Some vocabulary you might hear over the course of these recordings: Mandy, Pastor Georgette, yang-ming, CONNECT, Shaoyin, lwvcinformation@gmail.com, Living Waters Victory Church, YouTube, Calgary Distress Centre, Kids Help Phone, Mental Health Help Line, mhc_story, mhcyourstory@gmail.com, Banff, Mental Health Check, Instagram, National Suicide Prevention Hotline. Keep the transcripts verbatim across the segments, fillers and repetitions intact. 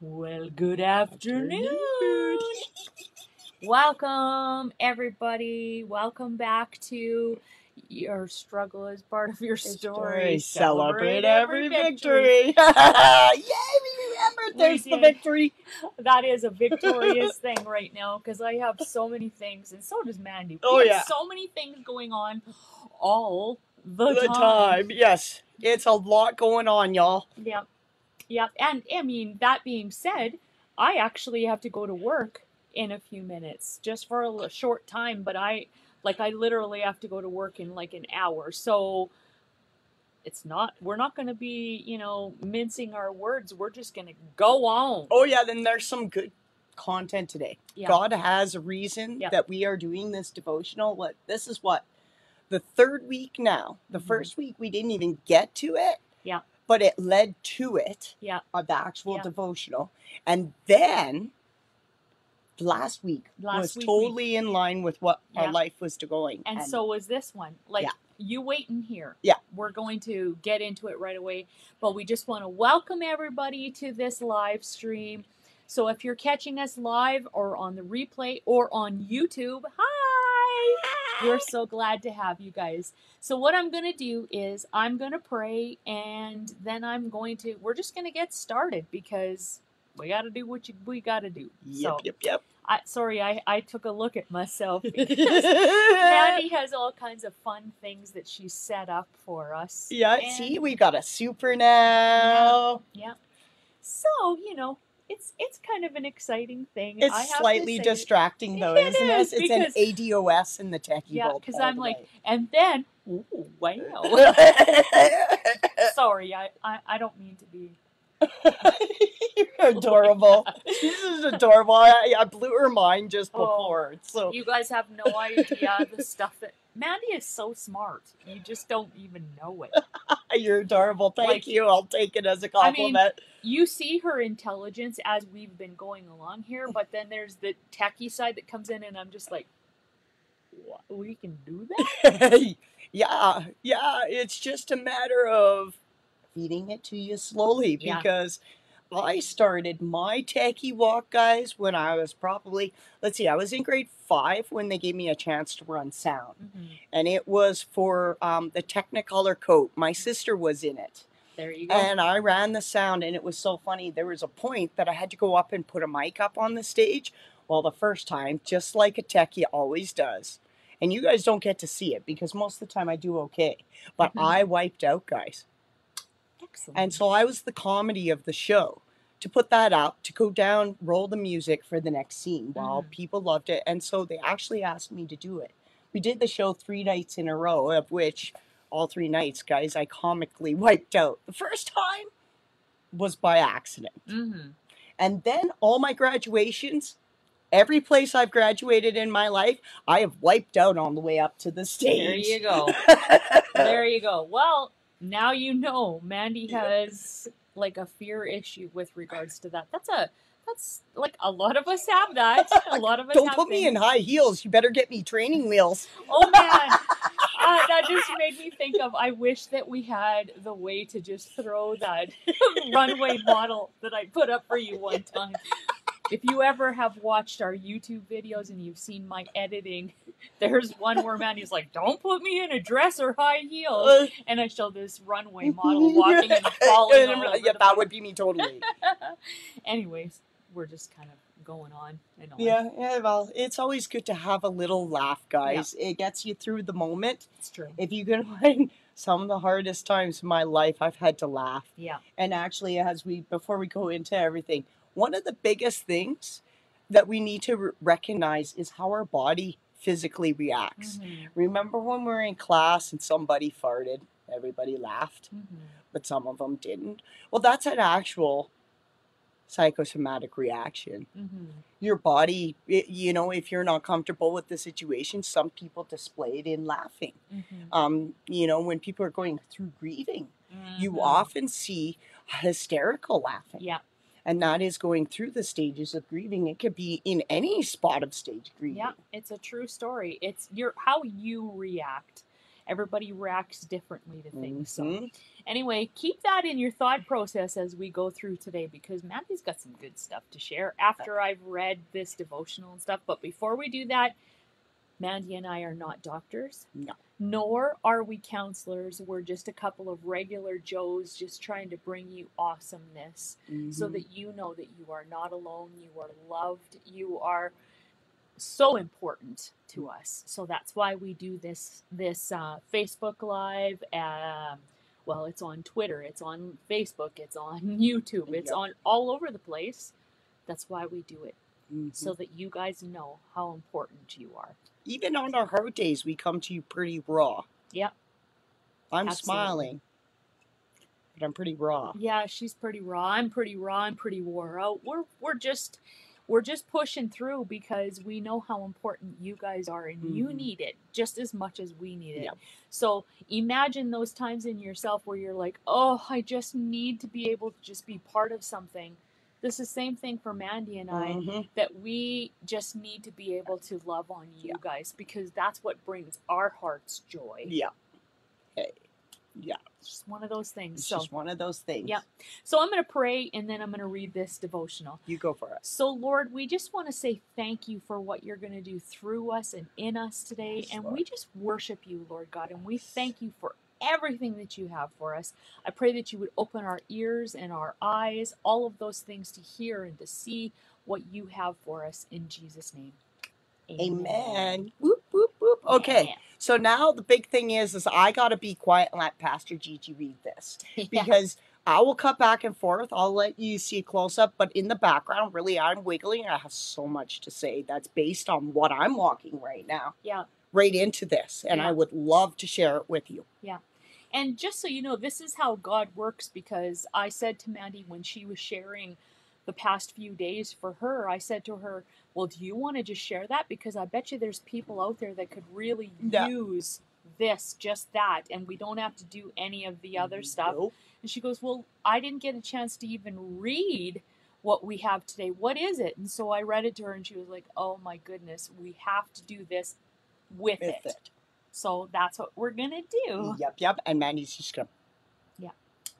Well, good afternoon. Welcome, everybody. Welcome back to Your Struggle is Part of Your Story. Story. Celebrate, Celebrate every, every victory. victory. Yay, we remembered there's the victory. That is a victorious thing right now because I have so many things, and so does Mandy. We oh, have yeah. so many things going on all the, the time. time. Yes, it's a lot going on, y'all. Yep. Yep. And I mean, that being said, I actually have to go to work in a few minutes, just for a short time, but I like I literally have to go to work in like an hour, so it's not we're not going to be, you know, mincing our words. We're just going to go on. Oh yeah, then there's some good content today. Yeah. God has a reason yeah. that we are doing this devotional. What this is what the third week now. The mm-hmm. first week we didn't even get to it. Yeah. But it led to it. Yeah. Of the actual yeah. devotional. And then Last week Last was week, totally week. in line with what yeah. our life was going. And, and so was this one. Like, yeah. you wait in here. Yeah. We're going to get into it right away. But we just want to welcome everybody to this live stream. So if you're catching us live or on the replay or on YouTube, hi! hi. We're so glad to have you guys. So what I'm going to do is I'm going to pray, and then I'm going to, we're just going to get started because we got to do what you, we got to do. Yep, so, yep, yep. I, sorry, I, I took a look at myself because Maddie has all kinds of fun things that she set up for us. Yeah, and see, we got a super now. Yeah, yeah. So, you know, it's it's kind of an exciting thing. It's I have slightly to say, distracting, though, it isn't is, it? It's because, an A D O S in the techie yeah, world. Yeah, because I'm like, way. and then, ooh, wow. Sorry, I, I, I don't mean to be. You're adorable. Oh, this is adorable. I, I blew her mind just before. Oh, so you guys have no idea the stuff that Mandy is so smart. You just don't even know it. You're adorable. Thank like, you. I'll take it as a compliment. I mean, you see her intelligence as we've been going along here, but then there's the techie side that comes in, and I'm just like, what? We can do that? yeah, yeah. It's just a matter of feeding it to you slowly, because yeah. I started my techie walk, guys, when I was probably, let's see, I was in grade five when they gave me a chance to run sound. Mm-hmm. And it was for um, the Technicolor coat. My sister was in it. There you go. And I ran the sound, and it was so funny. There was a point that I had to go up and put a mic up on the stage. Well, the first time, just like a techie always does. And you guys don't get to see it because most of the time I do okay. But mm-hmm. I wiped out, guys. Excellent. And so I was the comedy of the show, to put that up, to go down, roll the music for the next scene. Well, mm. people loved it. And so they actually asked me to do it. We did the show three nights in a row, of which all three nights, guys, I comically wiped out. The first time was by accident. Mm-hmm. And then all my graduations, every place I've graduated in my life, I have wiped out on the way up to the stage. There you go. There you go. Well, now you know Mandy has like a fear issue with regards to that. That's a that's like a lot of us have that. A lot of us don't have put things. me in high heels. You better get me training wheels. Oh man, uh, that just made me think of. I wish that we had the way to just throw that runway model that I put up for you one time. If you ever have watched our YouTube videos and you've seen my editing, there's one where Mandy's like, don't put me in a dress or high heels. And I show this runway model walking and falling over. Yeah, that place. would be me totally. Anyways, we're just kind of going on and on. Yeah, yeah, well, it's always good to have a little laugh, guys. Yeah. It gets you through the moment. It's true. If you can find some of the hardest times in my life, I've had to laugh. Yeah. And actually, as we before we go into everything, one of the biggest things that we need to recognize is how our body physically reacts. Mm-hmm. Remember when we were in class and somebody farted, everybody laughed, mm-hmm. but some of them didn't? Well, that's an actual psychosomatic reaction. Mm-hmm. Your body, it, you know, if you're not comfortable with the situation, some people display it in laughing. Mm-hmm. Um, you know, when people are going through grieving, mm-hmm. you often see hysterical laughing. Yeah. and that is going through the stages of grieving. It could be in any spot of stage grieving. Yeah, it's a true story. It's your how you react. Everybody reacts differently to things. Mm-hmm. So anyway, keep that in your thought process as we go through today, because Matthew's got some good stuff to share after I've read this devotional and stuff. But before we do that, Mandy and I are not doctors. No. Nor are we counselors. We're just a couple of regular Joes just trying to bring you awesomeness, mm-hmm. so that you know that you are not alone. You are loved. You are so important to us. So that's why we do this this uh, Facebook Live. Um, well, it's on Twitter. It's on Facebook. It's on YouTube. It's yep. on all over the place. That's why we do it. Mm-hmm. So that you guys know how important you are. Even on our hard days, we come to you pretty raw. Yeah. I'm Absolutely. smiling, but I'm pretty raw. Yeah, she's pretty raw. I'm pretty raw. I'm pretty wore out. We're we're just we're just pushing through because we know how important you guys are, and mm-hmm. you need it just as much as we need it. Yeah. So imagine those times in yourself where you're like, "Oh, I just need to be able to just be part of something." This is the same thing for Mandy and I, mm-hmm. that we just need to be able to love on you yeah. guys, because that's what brings our hearts joy. Yeah. Hey. Yeah. It's just one of those things. It's so, just one of those things. Yeah. So I'm going to pray and then I'm going to read this devotional. You go for it. So Lord, we just want to say thank you for what you're going to do through us and in us today. Yes, and Lord. We just worship you, Lord God, and we thank you for everything that you have for us. I pray that you would open our ears and our eyes, all of those things, to hear and to see what you have for us, in Jesus' name. Amen. Amen. Whoop, whoop, whoop. Okay. Yeah. So now the big thing is, is I got to be quiet and let Pastor Gigi read this, because yeah. I will cut back and forth. I'll let you see a close up, but in the background, really, I'm wiggling. I have so much to say that's based on what I'm walking right now. Yeah. Right into this, and yeah. I would love to share it with you. Yeah. And just so you know, this is how God works, because I said to Mandy when she was sharing the past few days for her, I said to her, well, do you want to just share that? Because I bet you there's people out there that could really yeah. use this, just that, and we don't have to do any of the other stuff. Nope. And she goes, well, I didn't get a chance to even read what we have today. What is it? And so I read it to her, and she was like, oh my goodness, we have to do this with, with it. it. So that's what we're going to do. Yep, yep. And Mandy's just going to. Yeah.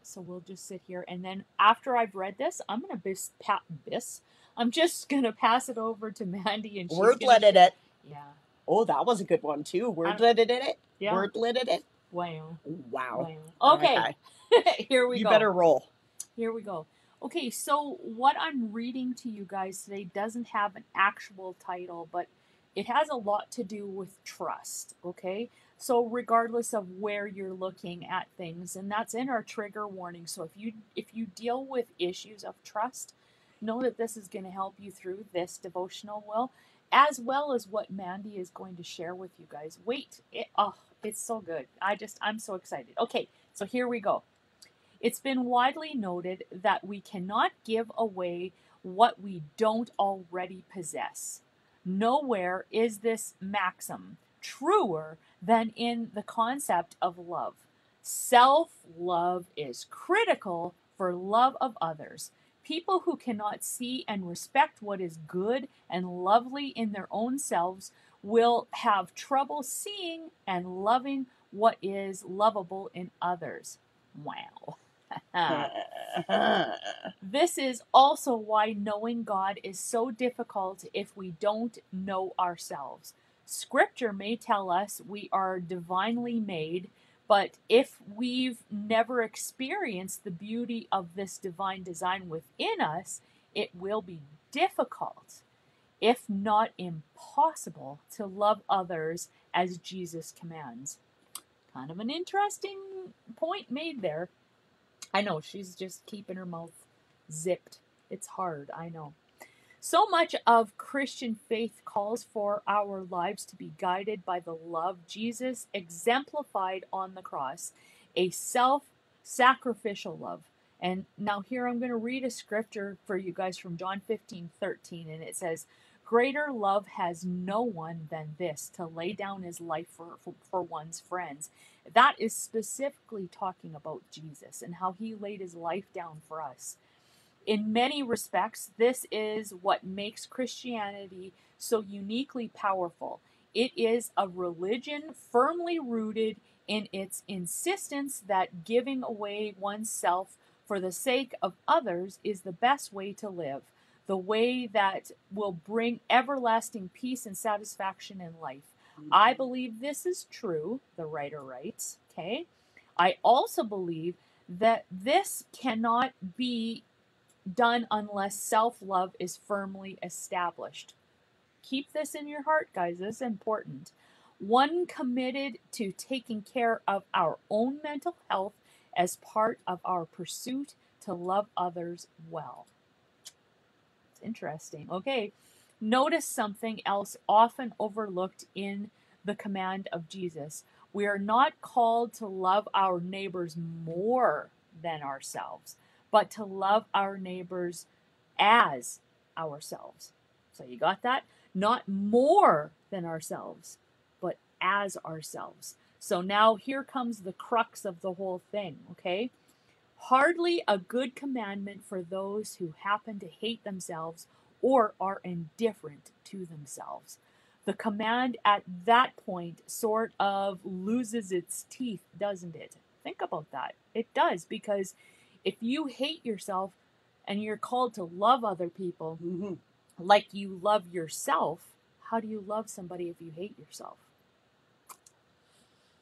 So we'll just sit here. And then after I've read this, I'm going to bis- pat this. I'm just going to pass it over to Mandy. And she's word-litted it. Yeah. Oh, that was a good one, too. Word-litted it. Yeah. Word-litted it. Wow. Wow. wow. Okay. okay. Here we you go. You better roll. Here we go. Okay. So what I'm reading to you guys today doesn't have an actual title, but it has a lot to do with trust, okay? So regardless of where you're looking at things, and that's in our trigger warning. So if you if you deal with issues of trust, know that this is going to help you through this devotional, will, as well as what Mandy is going to share with you guys. Wait, it, oh, it's so good. I just, I'm so excited. Okay, so here we go. It's been widely noted that we cannot give away what we don't already possess. Nowhere is this maxim truer than in the concept of love. Self-love is critical for love of others. People who cannot see and respect what is good and lovely in their own selves will have trouble seeing and loving what is lovable in others. Wow. This is also why knowing God is so difficult if we don't know ourselves. Scripture may tell us we are divinely made, but if we've never experienced the beauty of this divine design within us, it will be difficult, if not impossible, to love others as Jesus commands. Kind of an interesting point made there. I know, she's just keeping her mouth zipped. It's hard, I know. So much of Christian faith calls for our lives to be guided by the love Jesus exemplified on the cross, a self-sacrificial love. And now here I'm going to read a scripture for you guys from John fifteen thirteen, and it says, greater love has no one than this, to lay down his life for, for, for one's friends. That is specifically talking about Jesus and how he laid his life down for us. in many respects, this is what makes Christianity so uniquely powerful. It is a religion firmly rooted in its insistence that giving away oneself for the sake of others is the best way to live, the way that will bring everlasting peace and satisfaction in life. I believe this is true, the writer writes, okay? I also believe that this cannot be done unless self-love is firmly established. Keep this in your heart, guys. This is important. One committed to taking care of our own mental health as part of our pursuit to love others well. It's interesting. Okay. Notice something else often overlooked in the command of Jesus. We are not called to love our neighbors more than ourselves, but to love our neighbors as ourselves. So you got that? Not more than ourselves, but as ourselves. So now here comes the crux of the whole thing, okay? Hardly a good commandment for those who happen to hate themselves or are indifferent to themselves. The command at that point sort of loses its teeth, doesn't it? Think about that. It does, because if you hate yourself and you're called to love other people, mm-hmm. like you love yourself, how do you love somebody if you hate yourself?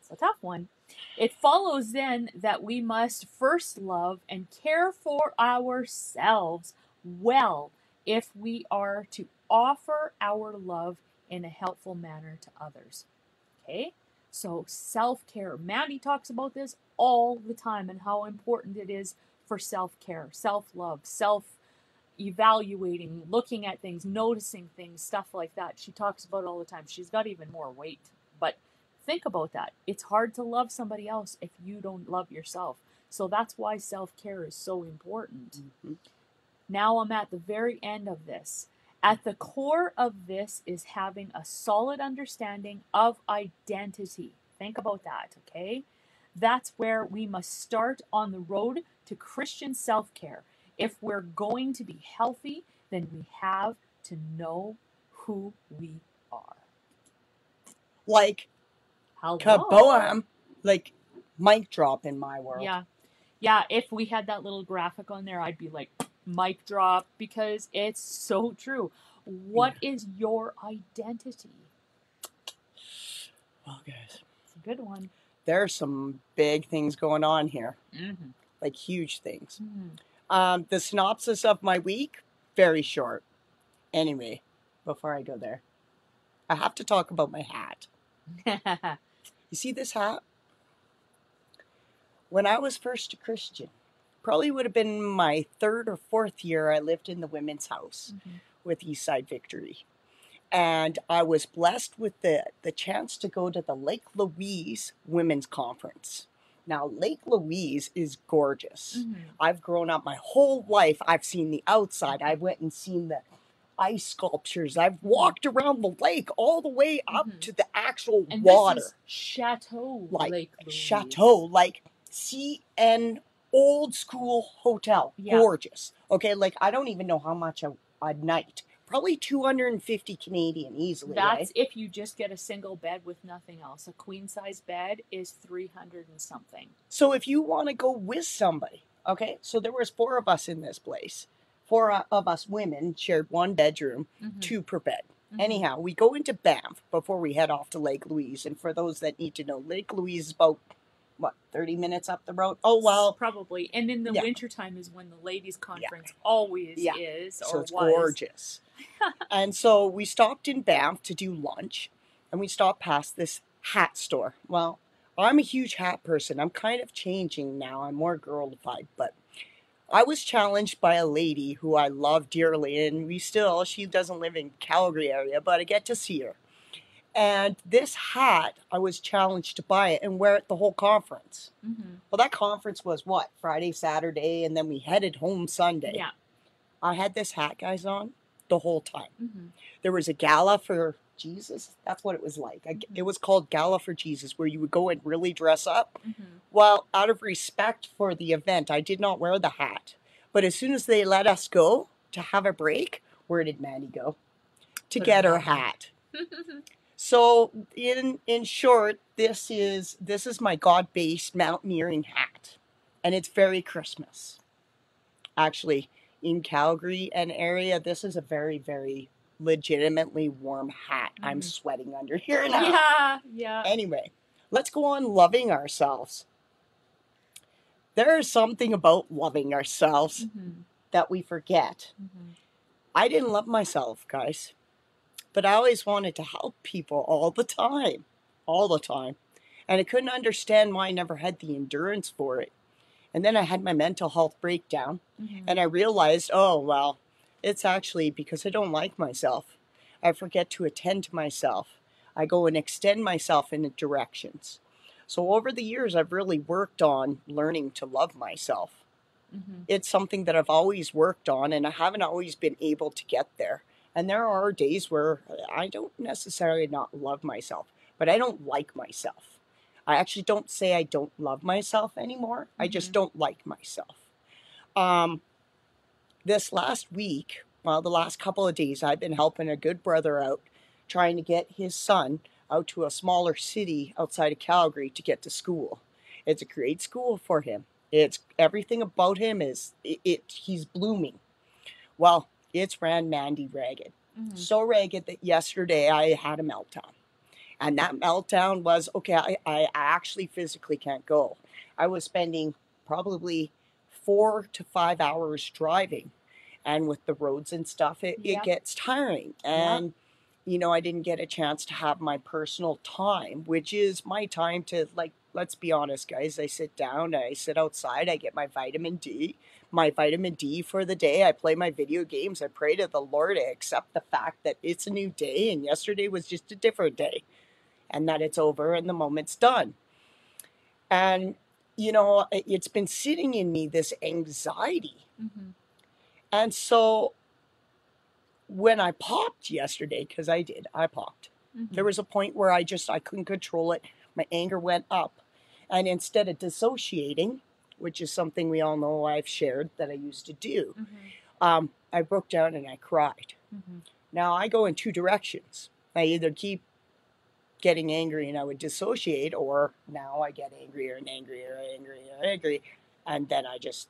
It's a tough one. It follows then that we must first love and care for ourselves well if we are to offer our love in a helpful manner to others. Okay? So self-care. Maddie talks about this all the time and how important it is for self-care, self-love, self evaluating, looking at things, noticing things, stuff like that. She talks about it all the time. She's got even more weight. But think about that. It's hard to love somebody else if you don't love yourself. So that's why self-care is so important. Mm-hmm. Now I'm at the very end of this. At the core of this is having a solid understanding of identity. Think about that, okay? That's where we must start on the road to Christian self-care. If we're going to be healthy, then we have to know who we are. Like, hello. Kaboom! Like, mic drop in my world. Yeah. Yeah, if we had that little graphic on there, I'd be like, mic drop, because it's so true. What yeah. is your identity? Well, guys. It's a good one. There are some big things going on here. Mm-hmm. Like, huge things. Mm-hmm. Um, the synopsis of my week, very short. Anyway, before I go there, I have to talk about my hat. You see this hat? When I was first a Christian, probably would have been my third or fourth year, I lived in the women's house mm-hmm. with Eastside Victory. And I was blessed with the, the chance to go to the Lake Louise Women's Conference. Now, Lake Louise is gorgeous. Mm-hmm. I've grown up my whole life. I've seen the outside. I went and seen the ice sculptures. I've walked around the lake all the way up mm-hmm. to the actual and water. This is Chateau like, Lake Louise. Chateau, like C N old school hotel. Yeah. Gorgeous. Okay, like I don't even know how much a, a night. Probably two hundred fifty Canadian easily. That's right? If you just get a single bed with nothing else. A queen size bed is three hundred and something. So if you want to go with somebody, okay? So there was four of us in this place. Four of us women shared one bedroom, mm-hmm. two per bed. Mm-hmm. Anyhow, we go into Banff before we head off to Lake Louise. And for those that need to know, Lake Louise is about, what, thirty minutes up the road? Oh, well. Probably. And in the yeah. wintertime is when the ladies' conference yeah. always yeah. is. Or so it's was. Gorgeous. And so we stopped in Banff to do lunch, and we stopped past this hat store. Well, I'm a huge hat person. I'm kind of changing now. I'm more girlified, but I was challenged by a lady who I love dearly, and we still, she doesn't live in Calgary area, but I get to see her. And this hat, I was challenged to buy it and wear it the whole conference. Mm-hmm. Well, that conference was what? Friday, Saturday, and then we headed home Sunday. Yeah. I had this hat, guys, on the whole time. Mm-hmm. There was a gala for Jesus. That's what it was like. Mm-hmm. It was called Gala for Jesus, where you would go and really dress up. Mm-hmm. Well, out of respect for the event, I did not wear the hat. But as soon as they let us go to have a break, where did Manny go? To Put get her hat. So in in short, this is this is my God-based mountaineering hat. And it's very Christmas. Actually, in Calgary and area, this is a very, very legitimately warm hat. Mm. I'm sweating under here now. Yeah, yeah. Anyway, let's go on loving ourselves. There is something about loving ourselves mm-hmm. that we forget. Mm-hmm. I didn't love myself, guys. But I always wanted to help people all the time. All the time. And I couldn't understand why I never had the endurance for it. And then I had my mental health breakdown. Mm-hmm. And I realized, oh, well, it's actually because I don't like myself. I forget to attend to myself. I go and extend myself in directions. So over the years, I've really worked on learning to love myself. Mm-hmm. It's something that I've always worked on, and I haven't always been able to get there. And there are days where I don't necessarily not love myself, but I don't like myself. I actually don't say I don't love myself anymore. Mm-hmm. I just don't like myself. Um, this last week, well, the last couple of days, I've been helping a good brother out, trying to get his son out to a smaller city outside of Calgary to get to school. It's a great school for him. It's everything about him is, it, it he's blooming. Well, it's ran Mandy ragged. Mm-hmm. So ragged that yesterday I had a meltdown. And that meltdown was, okay, I, I actually physically can't go. I was spending probably four to five hours driving. And with the roads and stuff, it, yeah. it gets tiring. And, yeah. you know, I didn't get a chance to have my personal time, which is my time to, like, let's be honest, guys. I sit down, I sit outside, I get my vitamin D, my vitamin D for the day. I play my video games. I pray to the Lord. I accept the fact that it's a new day and yesterday was just a different day. And that it's over and the moment's done. And, you know, it's been sitting in me, this anxiety. Mm-hmm. And so when I popped yesterday, because I did, I popped. Mm-hmm. There was a point where I just, I couldn't control it. My anger went up. And instead of dissociating, which is something we all know I've shared that I used to do, mm-hmm. um, I broke down and I cried. Mm-hmm. Now, I go in two directions. I either keep getting angry and I would dissociate, or now I get angrier and angrier and angrier and angry, and then I just,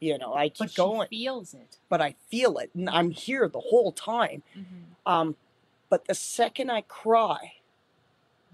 you know, I keep but going. She feels it. But I feel it, and I'm here the whole time. Mm-hmm. Um, but the second I cry,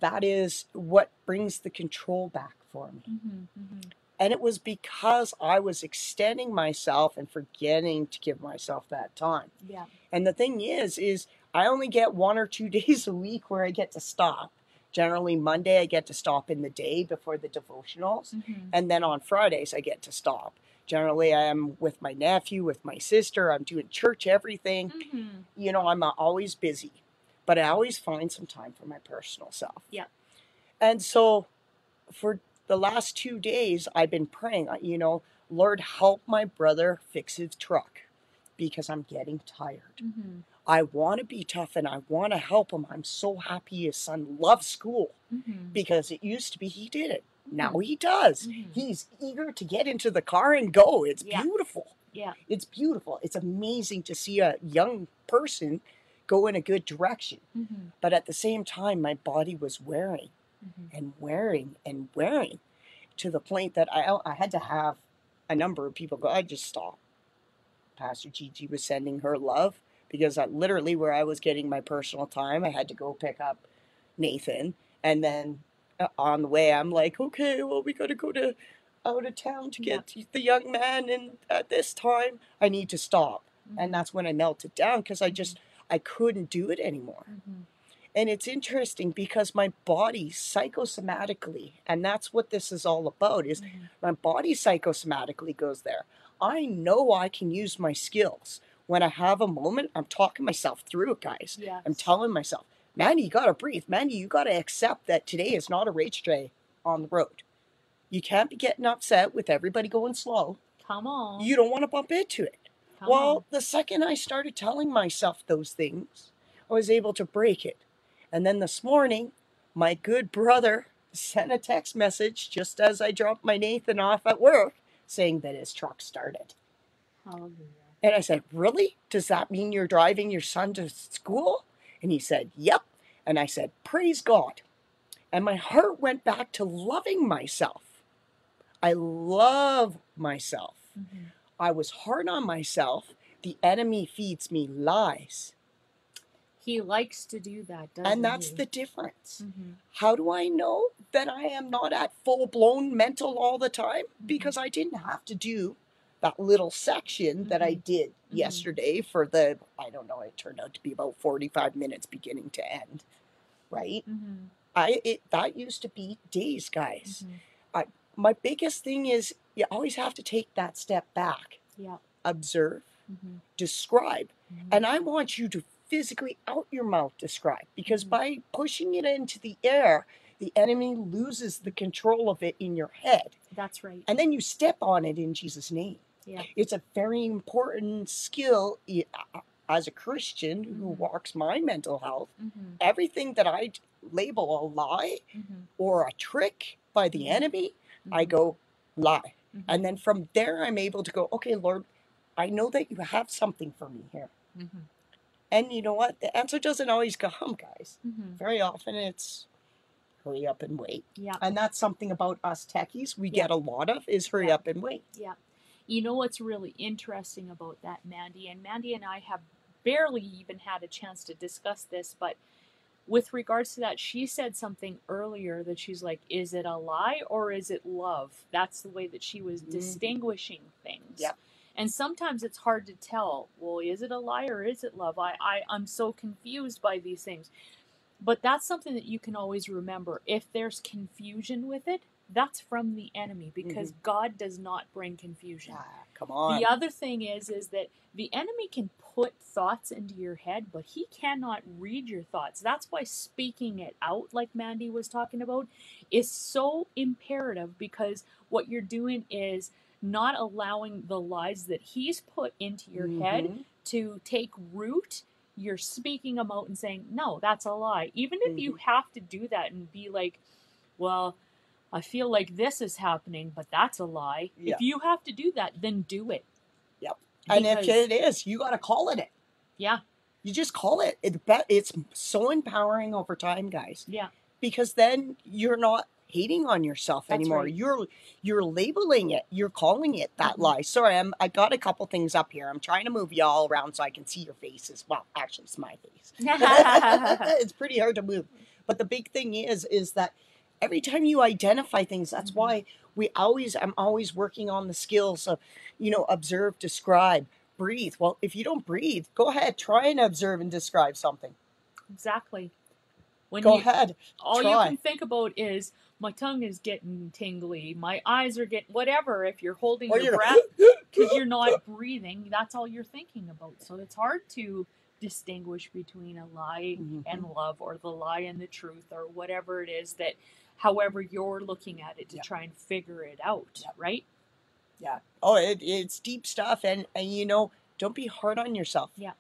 that is what brings the control back for me. Mm-hmm, mm-hmm. And it was because I was extending myself and forgetting to give myself that time. Yeah. And the thing is, is I only get one or two days a week where I get to stop. Generally Monday, I get to stop in the day before the devotionals. Mm-hmm. And then on Fridays, I get to stop. Generally, I am with my nephew, with my sister. I'm doing church, everything. Mm-hmm. You know, I'm always busy. But I always find some time for my personal self. Yeah. And so for the last two days, I've been praying, you know, Lord, help my brother fix his truck because I'm getting tired. Mm-hmm. I want to be tough and I want to help him. I'm so happy his son loves school mm-hmm. because it used to be he did it. Mm-hmm. Now he does. Mm-hmm. He's eager to get into the car and go. It's yeah. beautiful. Yeah. It's beautiful. It's amazing to see a young person go in a good direction. Mm-hmm. But at the same time, my body was wearing mm-hmm. and wearing and wearing to the point that I, I had to have a number of people go, I just stopped. Pastor Gigi was sending her love. Because I literally where I was getting my personal time, I had to go pick up Nathan. And then uh, on the way, I'm like, okay, well, we got to go to out of town to get yeah. the young man. And at this time, I need to stop. Mm-hmm. And that's when I melted down because I just, mm-hmm. I couldn't do it anymore. Mm-hmm. And it's interesting because my body psychosomatically, and that's what this is all about, is mm-hmm. my body psychosomatically goes there. I know I can use my skills. When I have a moment, I'm talking myself through it, guys. Yes. I'm telling myself, Mandy, you got to breathe. Mandy, you got to accept that today is not a rage day on the road. You can't be getting upset with everybody going slow. Come on. You don't want to bump into it. Come well, on. The second I started telling myself those things, I was able to break it. And then this morning, my good brother sent a text message just as I dropped my Nathan off at work saying that his truck started. Hallelujah. And I said, really? Does that mean you're driving your son to school? And he said, yep. And I said, praise God. And my heart went back to loving myself. I love myself. Mm-hmm. I was hard on myself. The enemy feeds me lies. He likes to do that, doesn't he? And that's he? the difference. Mm-hmm. How do I know that I am not at full-blown mental all the time? Mm-hmm. Because I didn't have to do that little section mm-hmm. that I did mm-hmm. yesterday for the, I don't know, it turned out to be about forty-five minutes beginning to end, right? Mm-hmm. I it, That used to be days, guys. Mm-hmm. I, my biggest thing is you always have to take that step back. Yeah. Observe. Mm-hmm. Describe. Mm-hmm. And I want you to physically out your mouth describe, because mm-hmm. by pushing it into the air, the enemy loses the control of it in your head. That's right. And then you step on it in Jesus' name. Yeah. It's a very important skill as a Christian mm-hmm. who walks my mental health. Mm-hmm. Everything that I label a lie mm-hmm. or a trick by the enemy, mm-hmm. I go lie. Mm-hmm. And then from there, I'm able to go, okay, Lord, I know that you have something for me here. Mm-hmm. And you know what? The answer doesn't always come, guys. Mm-hmm. Very often it's hurry up and wait. Yeah. And that's something about us techies we yeah. get a lot of is hurry yeah. up and wait. Yeah. You know what's really interesting about that, Mandy? And Mandy and I have barely even had a chance to discuss this, but with regards to that, she said something earlier that she's like, is it a lie or is it love? That's the way that she was mm-hmm. distinguishing things. Yeah. And sometimes it's hard to tell, well, is it a lie or is it love? I, I, I'm so confused by these things. But that's something that you can always remember. If there's confusion with it, that's from the enemy, because mm-hmm. God does not bring confusion. Ah, come on. The other thing is, is that the enemy can put thoughts into your head, but he cannot read your thoughts. That's why speaking it out, like Mandy was talking about, is so imperative, because what you're doing is not allowing the lies that he's put into your mm-hmm. head to take root. You're speaking them out and saying, no, that's a lie. Even if mm-hmm. you have to do that and be like, well, I feel like this is happening, but that's a lie. Yeah. If you have to do that, then do it. Yep. Because, and if it is, you got to call it it. Yeah. You just call it. it. It's so empowering over time, guys. Yeah. Because then you're not hating on yourself That's anymore. Right. You're you're labeling it. You're calling it that mm-hmm. lie. Sorry, I'm, I got a couple things up here. I'm trying to move you all around so I can see your faces. Well, actually, it's my face. It's pretty hard to move. But the big thing is, is that every time you identify things, that's mm-hmm. why we always, I'm always working on the skills of, you know, observe, describe, breathe. Well, if you don't breathe, go ahead, try and observe and describe something. Exactly. When go you, ahead. All try. You can think about is, my tongue is getting tingly. My eyes are getting whatever. If you're holding or your you're breath because you're not breathing, that's all you're thinking about. So it's hard to distinguish between a lie mm-hmm. and love, or the lie and the truth, or whatever it is that, however you're looking at it to yeah. try and figure it out, yeah. right? Yeah. Oh, it, it's deep stuff. And, and, you know, don't be hard on yourself. Yeah.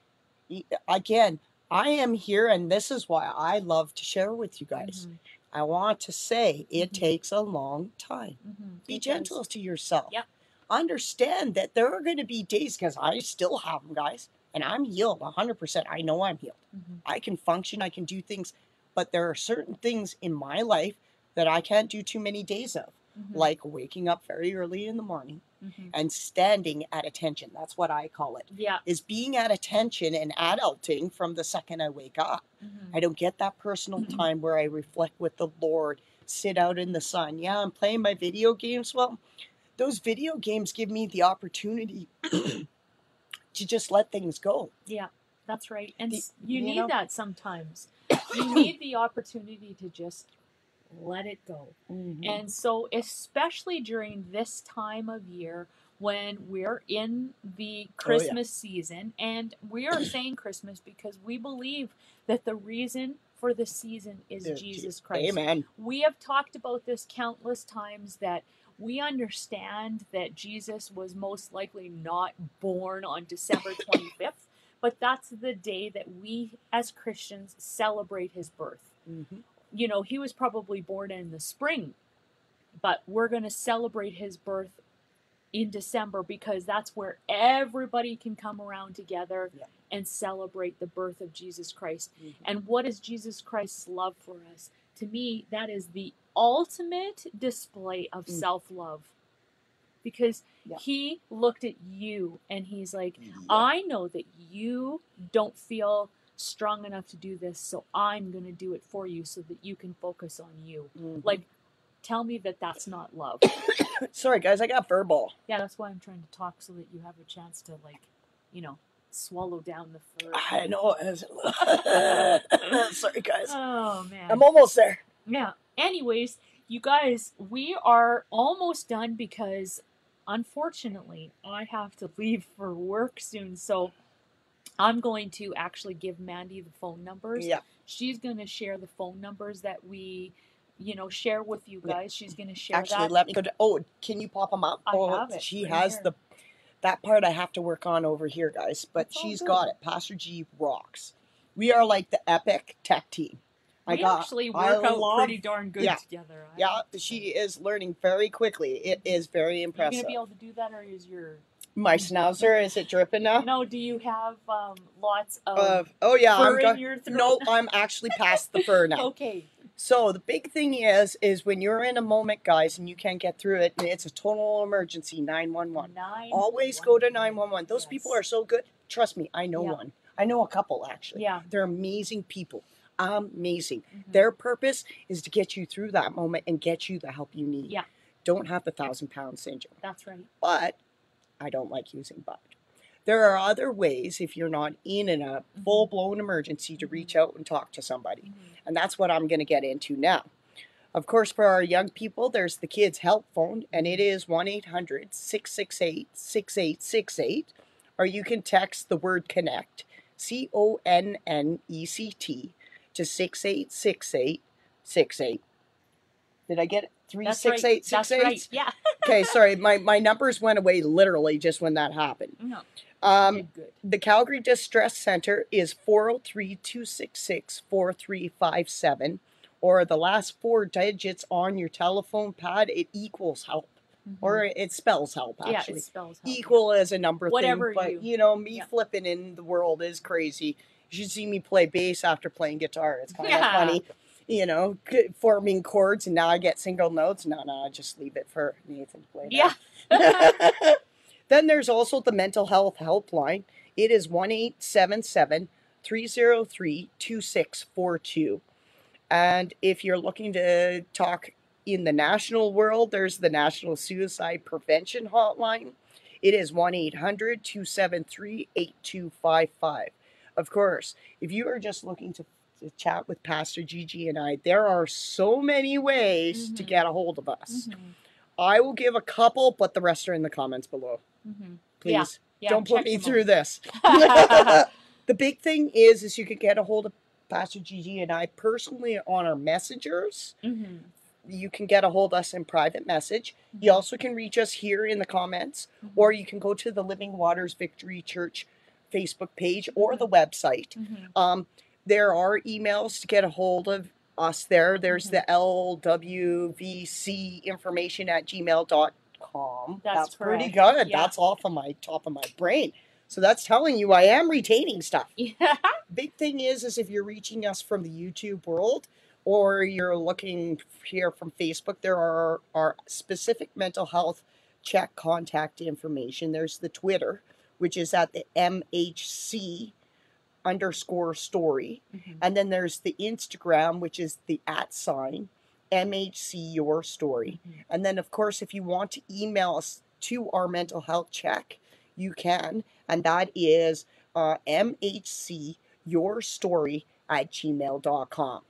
Again, I am here, and this is why I love to share with you guys. Mm-hmm. I want to say it mm-hmm. takes a long time. Mm-hmm. Be it gentle does. to yourself. Yep. Understand that there are going to be days, because I still have them, guys, and I'm healed one hundred percent. I know I'm healed. Mm-hmm. I can function. I can do things. But there are certain things in my life that I can't do too many days of, mm-hmm. like waking up very early in the morning mm-hmm. and standing at attention. That's what I call it. Yeah. Is being at attention and adulting from the second I wake up. Mm-hmm. I don't get that personal mm-hmm. time where I reflect with the Lord, sit out in the sun. Yeah, I'm playing my video games. Well, those video games give me the opportunity to just let things go. Yeah, that's right. And the, you, you need know? that sometimes. You need the opportunity to just let it go. Mm-hmm. And so especially during this time of year, when we're in the Christmas oh, yeah. season, and we are saying Christmas because we believe that the reason for the season is oh, Jesus Christ. Amen. We have talked about this countless times, that we understand that Jesus was most likely not born on December twenty-fifth, but that's the day that we as Christians celebrate his birth. Mm-hmm. You know, he was probably born in the spring, but we're going to celebrate his birth in December, because that's where everybody can come around together yeah. and celebrate the birth of Jesus Christ. Mm-hmm. And what is Jesus Christ's love for us? To me, that is the ultimate display of mm. self-love, because yeah. he looked at you and he's like, yeah. I know that you don't feel strong enough to do this, so I'm going to do it for you so that you can focus on you. Mm-hmm. Like, tell me that that's not love. Sorry, guys, I got furball. Yeah, that's why I'm trying to talk so that you have a chance to, like, you know, swallow down the fur. I know. Sorry, guys. Oh, man. I'm almost there. Yeah. Anyways, you guys, we are almost done because, unfortunately, I have to leave for work soon. So I'm going to actually give Mandy the phone numbers. Yeah. She's going to share the phone numbers that we... you know, share with you guys. She's going to share Actually, that. Actually, let me go to, oh, can you pop them up? I oh, have it. She right has here. the, that part I have to work on over here, guys, but it's she's got it. Pastor G rocks. We are like the epic tech team. I we got, actually work I out love, pretty darn good yeah, together. I yeah, think. She is learning very quickly. It is very impressive. Are you going to be able to do that, or is your... My schnauzer, is it dripping now? No, do you have um, lots of uh, oh, yeah, fur I'm go- in your throat? No, I'm actually past the fur now. Okay. So the big thing is, is when you're in a moment, guys, and you can't get through it, and it's a total emergency, nine one one. Always go to nine one one. Those yes. people are so good. Trust me, I know yeah. one. I know a couple, actually. Yeah. They're amazing people. Amazing. Mm-hmm. Their purpose is to get you through that moment and get you the help you need. Yeah. Don't have the thousand-pound syndrome. That's right. But... I don't like using but. There are other ways, if you're not in a mm-hmm. full-blown emergency, to reach out and talk to somebody. Mm-hmm. And that's what I'm going to get into now. Of course, for our young people, there's the Kids Help Phone, and it is one eight hundred, six six eight, six eight six eight. Or you can text the word CONNECT, C O N N E C T, to six eight six eight six eight. Did I get it? Three, That's six, right. eight, six, That's eight. Right. Yeah. Okay, sorry. My, my numbers went away literally just when that happened. No. Um, good. The Calgary Distress Centre is four oh three, two six six, four three five seven. Or the last four digits on your telephone pad, it equals help. Mm-hmm. Or it spells help, actually. Yeah, it spells help. Equal as a number Whatever thing. Whatever you... But, you know, me yeah. flipping in the world is crazy. You should see me play bass after playing guitar. It's kind of yeah. funny. You know, forming chords, and now I get single notes. No, no, I just leave it for Nathan to play. Yeah. Then there's also the Mental Health Help Line. It is one eight seven seven, three oh three, two six four two. And if you're looking to talk in the national world, there's the National Suicide Prevention Hotline. It is one eight hundred, two seven three, eight two five five. Of course, if you are just looking to To chat with Pastor Gigi and I, there are so many ways mm-hmm. to get a hold of us. Mm-hmm. I will give a couple, but the rest are in the comments below. Mm-hmm. Please yeah. Yeah, don't put me through out. This. The big thing is, is you can get a hold of Pastor Gigi and I personally on our messengers. Mm-hmm. You can get a hold of us in private message. Mm-hmm. You also can reach us here in the comments, mm-hmm. or you can go to the Living Waters Victory Church Facebook page or mm-hmm. the website. Mm-hmm. Um, There are emails to get a hold of us there. There's mm-hmm. the L W V C information at gmail dot com. That's, that's pretty good. Yeah. That's off of my top of my brain. So that's telling you I am retaining stuff. Yeah. Big thing is, is if you're reaching us from the YouTube world or you're looking here from Facebook, there are our specific Mental Health Check contact information. There's the Twitter, which is at the M H C underscore story, mm-hmm. and then there's the Instagram, which is the at sign M H C Your Story, mm-hmm. and then of course if you want to email us to our Mental Health Check, you can, and that is uh, M H C your story at gmail dot com.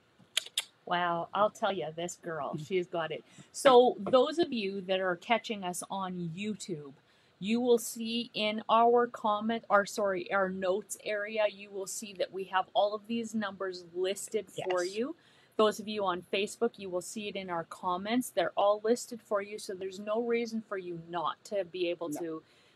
Wow, I'll tell you, this girl, she's got it. So those of you that are catching us on YouTube, you will see in our comment, or sorry, our notes area, you will see that we have all of these numbers listed yes. for you. Those of you on Facebook, you will see it in our comments. They're all listed for you, so there's no reason for you not to be able no. to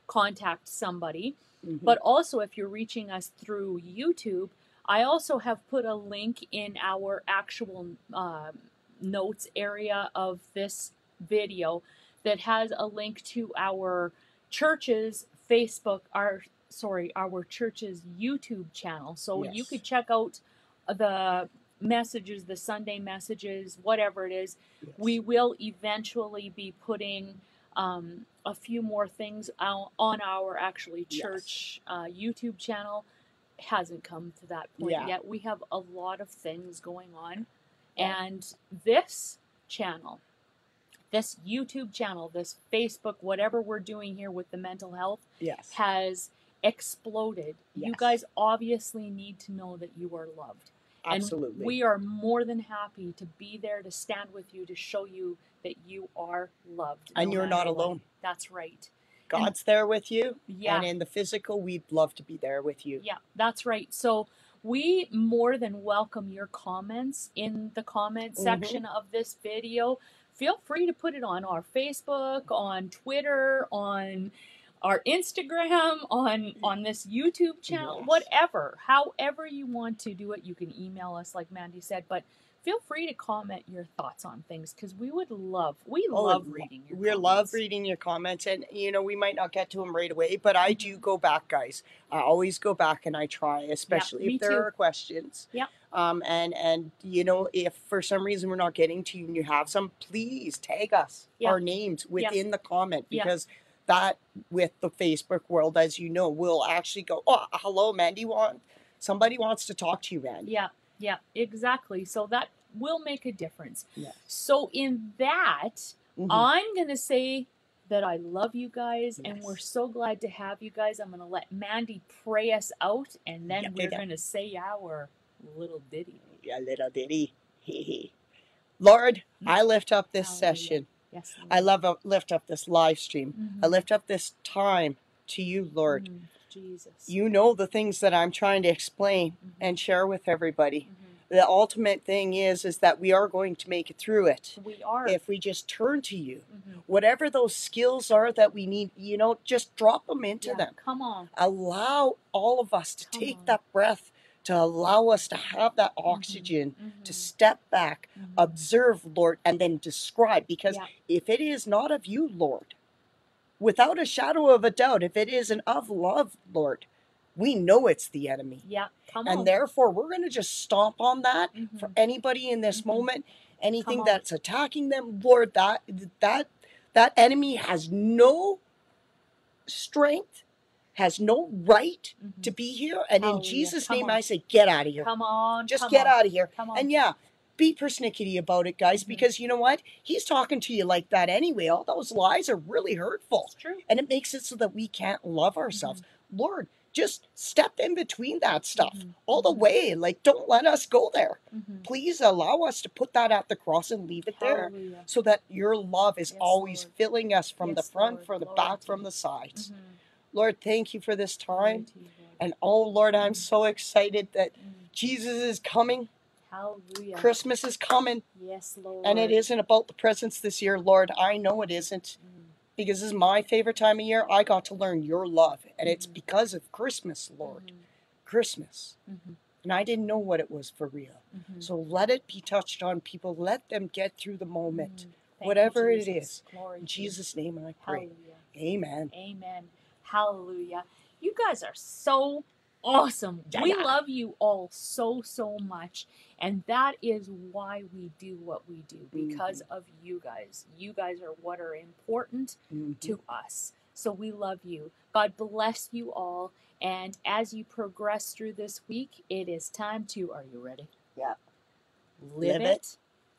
contact somebody. Mm-hmm. But also, if you're reaching us through YouTube, I also have put a link in our actual uh, notes area of this video that has a link to our church's Facebook, our sorry, our church's YouTube channel. So yes. You could check out the messages, the Sunday messages, whatever it is. Yes. We will eventually be putting um, a few more things out on our actually church yes. uh, YouTube channel. Hasn't come to that point yeah. yet. We have a lot of things going on. Yeah. And this channel, this YouTube channel, this Facebook, whatever we're doing here with the mental health yes. has exploded. Yes. You guys obviously need to know that you are loved. Absolutely. And we are more than happy to be there, to stand with you, to show you that you are loved. And no you're not alone. alone. That's right. God's and, there with you. Yeah. And in the physical, we'd love to be there with you. Yeah, that's right. So we more than welcome your comments in the comment mm-hmm. section of this video. Feel free to put it on our Facebook, on Twitter, on our Instagram, on, on this YouTube channel, yes. whatever. However you want to do it, you can email us like Mandy said, but feel free to comment your thoughts on things because we would love, we oh, love reading your we comments. We love reading your comments and, you know, we might not get to them right away, but I do go back, guys. I always go back and I try, especially yeah, if there too. are questions. Yeah. Um, and, and, you know, if for some reason we're not getting to you and you have some, please tag us, yeah. our names within yeah. the comment because yeah. that with the Facebook world, as you know, we'll actually go, oh, hello, Mandy, want, somebody wants to talk to you, Mandy. Yeah. Yeah, exactly. So that will make a difference. Yes. So in that, mm-hmm. I'm going to say that I love you guys, yes. and we're so glad to have you guys. I'm going to let Mandy pray us out, and then yep, we're yep. going to say our little ditty. Yeah, little ditty. Lord, I lift up this Hallelujah. session. Yes, Lord. I love uh, lift up this live stream. Mm-hmm. I lift up this time to you, Lord. Mm-hmm. Jesus. You know the things that I'm trying to explain mm-hmm. and share with everybody. Mm-hmm. The ultimate thing is, is that we are going to make it through it. We are. If we just turn to you, mm-hmm. whatever those skills are that we need, you know, just drop them into yeah, them. Come on. Allow all of us to come take on. that breath, to allow us to have that oxygen, mm-hmm. to step back, mm-hmm. observe, Lord, and then describe. Because yeah. if it is not of you, Lord, without a shadow of a doubt, if it isn't of love, Lord, we know it's the enemy. Yeah, come on. And therefore, we're going to just stomp on that mm-hmm. for anybody in this mm-hmm. moment, anything that's attacking them, Lord, that that that enemy has no strength, has no right mm-hmm. to be here. And oh, in Jesus' yeah. name, on. I say, get out of here. Come on. Just come get on. out of here. Come on. And yeah. be persnickety about it, guys, mm-hmm. because you know what? He's talking to you like that anyway. All those lies are really hurtful. It's true. And it makes it so that we can't love ourselves. Mm-hmm. Lord, just step in between that stuff mm-hmm. all the way. Like, don't let us go there. Mm-hmm. Please allow us to put that at the cross and leave it Hallelujah. there so that your love is yes, always Lord. filling us from yes, the front, Lord. from the Lord, back, Lord. from the sides. Mm-hmm. Lord, thank you for this time. You, and oh, Lord, I'm mm-hmm. so excited that mm-hmm. Jesus is coming. Hallelujah. Christmas is coming. Yes, Lord. And it isn't about the presents this year, Lord. I know it isn't. Mm. Because this is my favorite time of year. I got to learn your love. And mm-hmm. it's because of Christmas, Lord. Mm-hmm. Christmas. Mm-hmm. And I didn't know what it was for real. Mm-hmm. So let it be touched on people. Let them get through the moment. Mm-hmm. Whatever you, it is. Glory in Jesus' name I pray. Hallelujah. Amen. Amen. Hallelujah. You guys are so awesome. Yeah, we yeah. love you all so, so much. And that is why we do what we do, because mm-hmm. of you guys. You guys are what are important mm-hmm. to us. So we love you. God bless you all. And as you progress through this week, it is time to, are you ready? Yeah. Live, Live it,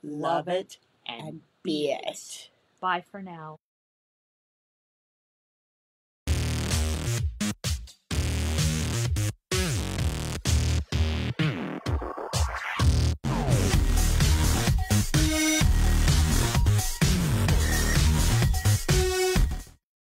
it, love it, and be it. it. Bye for now.